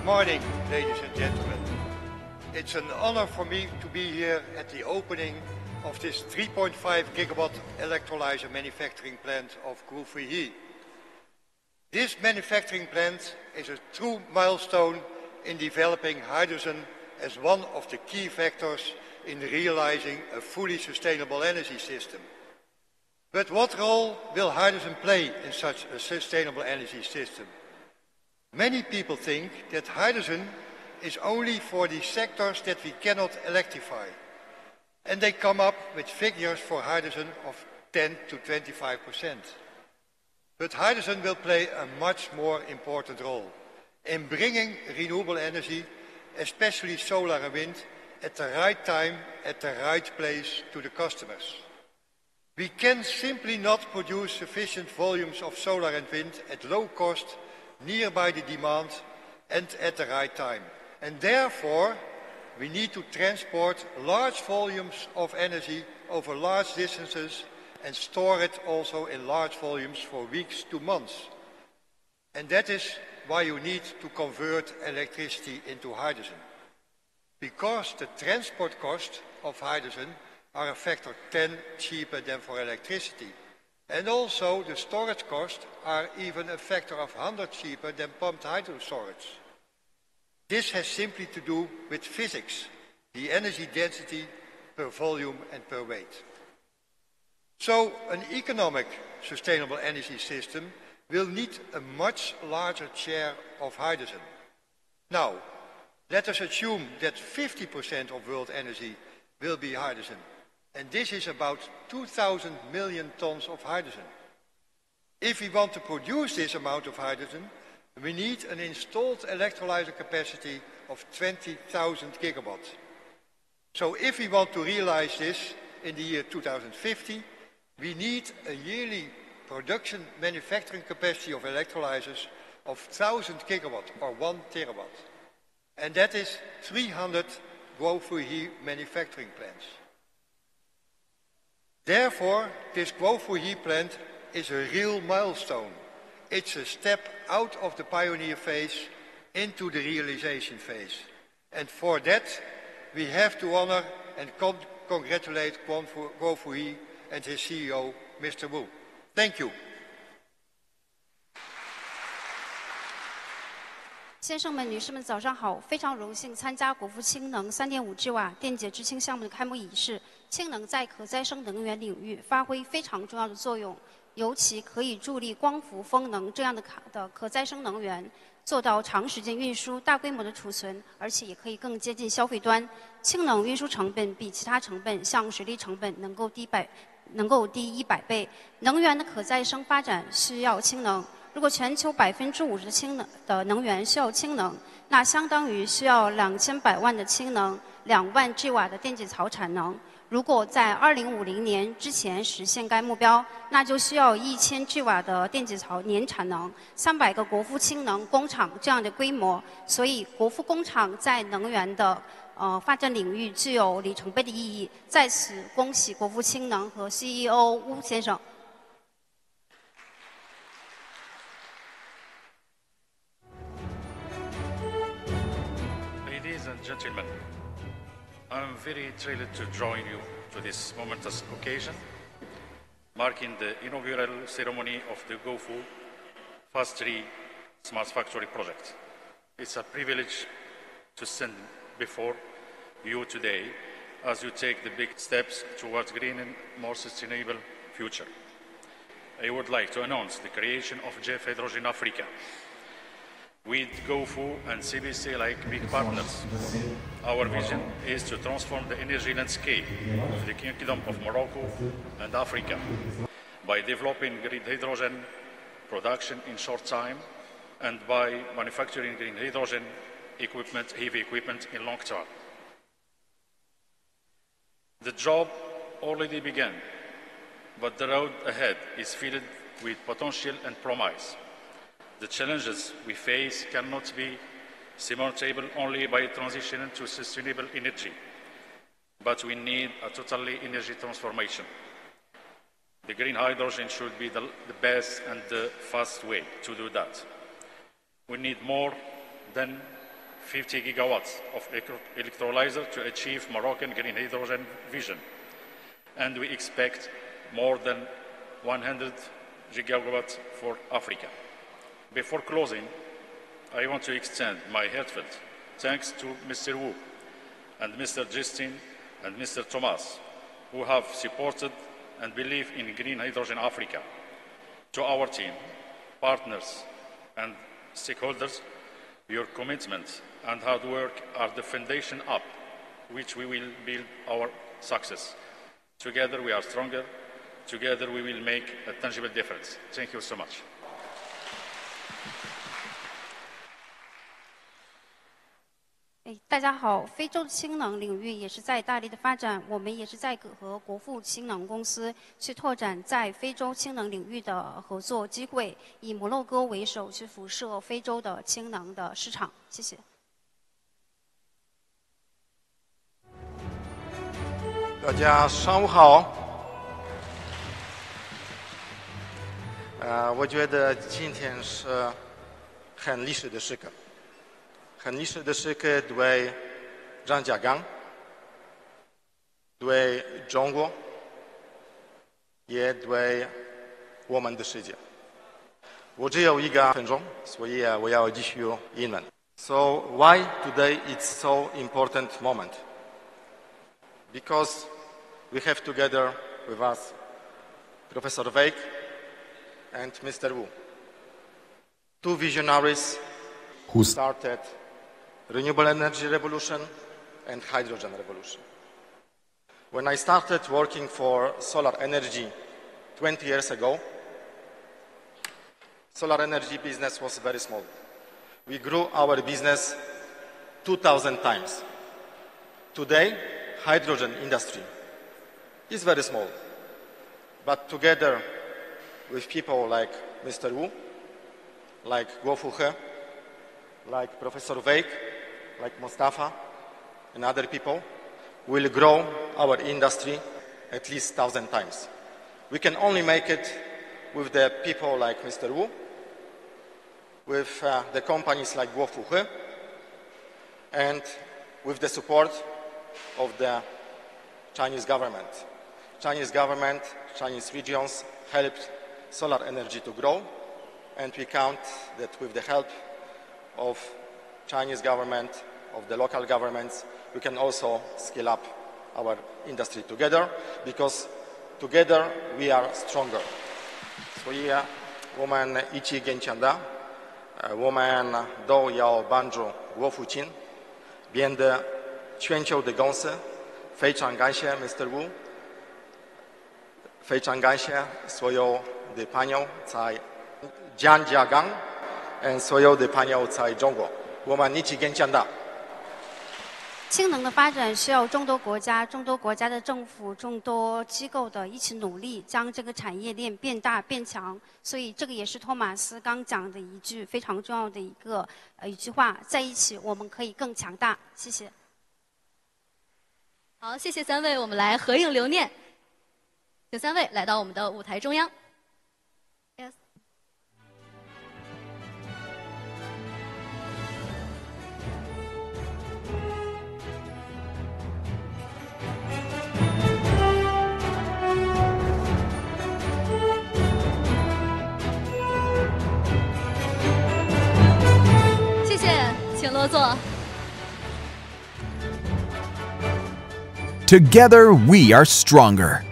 Good morning, ladies and gentlemen. It's an honor for me to be here at the opening of this 3.5 gigawatt electrolyzer manufacturing plant of Guofuhee. This manufacturing plant is a true milestone in developing hydrogen as one of the key factors in realizing a fully sustainable energy system. But what role will hydrogen play in such a sustainable energy system? Many people think that hydrogen is only for the sectors that we cannot electrify, and they come up with figures for hydrogen of 10 to 25%. But hydrogen will play a much more important role in bringing renewable energy, especially solar and wind, at the right time, at the right place to the customers. We can simply not produce sufficient volumes of solar and wind at low cost, nearby the demand, and at the right time. And therefore, we need to transport large volumes of energy over large distances and store it also in large volumes for weeks to months. And that is why you need to convert electricity into hydrogen. Because the transport costs of hydrogen are a factor 10 cheaper than for electricity. And also the storage costs are even a factor of 100 cheaper than pumped hydro storage. This has simply to do with physics, the energy density per volume and per weight. So an economic sustainable energy system will need a much larger share of hydrogen. Now, let us assume that 50% of world energy will be hydrogen. And this is about 2,000 million tons of hydrogen. If we want to produce this amount of hydrogen, we need an installed electrolyzer capacity of 20,000 gigawatts. So if we want to realize this in the year 2050, we need a yearly production manufacturing capacity of electrolyzers of 1,000 gigawatts or 1 terawatt. And that is 300 Guofuhee manufacturing plants. Therefore, this Guofuhee plant is a real milestone. It's a step out of the pioneer phase into the realization phase. And for that, we have to honor and congratulate Guofuhee and his CEO, Mr. Wei. Thank you. 先生们、女士们，早上好！非常荣幸参加国富氢能 3.5 兆瓦电解质氢项目的开幕仪式。氢能在可再生能源领域发挥非常重要的作用，尤其可以助力光伏、风能这样的可再生能源做到长时间运输、大规模的储存，而且也可以更接近消费端。氢能运输成本比其他成本，像水力成本，能够低100倍。能源的可再生发展需要氢能。 如果全球50%的能源需要氢能，那相当于需要2000百万的氢能，2万兆瓦的电解槽产能。如果在2050年之前实现该目标，那就需要1000兆瓦的电解槽年产能，300个国富氢能工厂这样的规模。所以，国富工厂在能源的发展领域具有里程碑的意义。在此，恭喜国富氢能和 CEO 邬先生。 Gentlemen, I'm very thrilled to join you to this momentous occasion, marking the inaugural ceremony of the Guofu Phase 3 Smart Factory project. It's a privilege to stand before you today as you take the big steps towards green and more sustainable future. I would like to announce the creation of Guofuhee Hydrogen Africa, with Guofu and CBC like big partners. Our vision is to transform the energy landscape of the Kingdom of Morocco and Africa by developing green hydrogen production in short time and by manufacturing green hydrogen equipment, heavy equipment in long term. The job already began, but the road ahead is filled with potential and promise. The challenges we face cannot be surmountable only by transitioning to sustainable energy, but we need a totally energy transformation. The green hydrogen should be the best and the fast way to do that. We need more than 50 gigawatts of electrolyzer to achieve Moroccan green hydrogen vision. And we expect more than 100 gigawatts for Africa. Before closing, I want to extend my heartfelt thanks to Mr. Wu and Mr. Justin and Mr. Thomas, who have supported and believe in Green Hydrogen Africa. To our team, partners and stakeholders, your commitment and hard work are the foundation up which we will build our success. Together we are stronger. Together we will make a tangible difference. Thank you so much. Hey,大家好，非洲氢能领域也是在大力的发展，我们也是在和国富氢能公司去拓展在非洲氢能领域的合作机会，以摩洛哥为首去辐射非洲的氢能的市场。谢谢。大家上午好。我觉得今天是很历史的时刻。 很历史的时刻，对张家港，对中国，也对我们的世界。我只有一个分钟，所以我要继续英文。So why today it's so important moment? Because we have together with us Professor Weik and Mr. Wu, two visionaries who started renewable energy revolution and hydrogen revolution. When I started working for solar energy 20 years ago, solar energy business was very small. We grew our business 2,000 times. Today, hydrogen industry is very small. But together with people like Mr. Wu, like Guofuhee, like Professor Weik, like Mustafa, and other people, will grow our industry at least 1,000 times. We can only make it with the people like Mr. Wu, with the companies like Guofuhee, and with the support of the Chinese government. Chinese government, Chinese regions helped solar energy to grow, and we count that with the help of Chinese government, of the local governments, we can also scale up our industry together, because together we are stronger. So yeah, woman ichi genchanda, woman do yao banjo wofuchin, bien de chuanqiu de gongse, fei chang gaishe Mr. Wu, fei chang gaishe soyo de panyo cai jian jiagang. And soyo de panyo cai Zhongguo. 我们一起跟强大。氢能的发展需要众多国家、众多国家的政府、众多机构的一起努力，将这个产业链变大变强。所以这个也是托马斯刚讲的一句非常重要的一句话：在一起我们可以更强大。谢谢。好，谢谢三位，我们来合影留念。请三位来到我们的舞台中央。 Together we are stronger.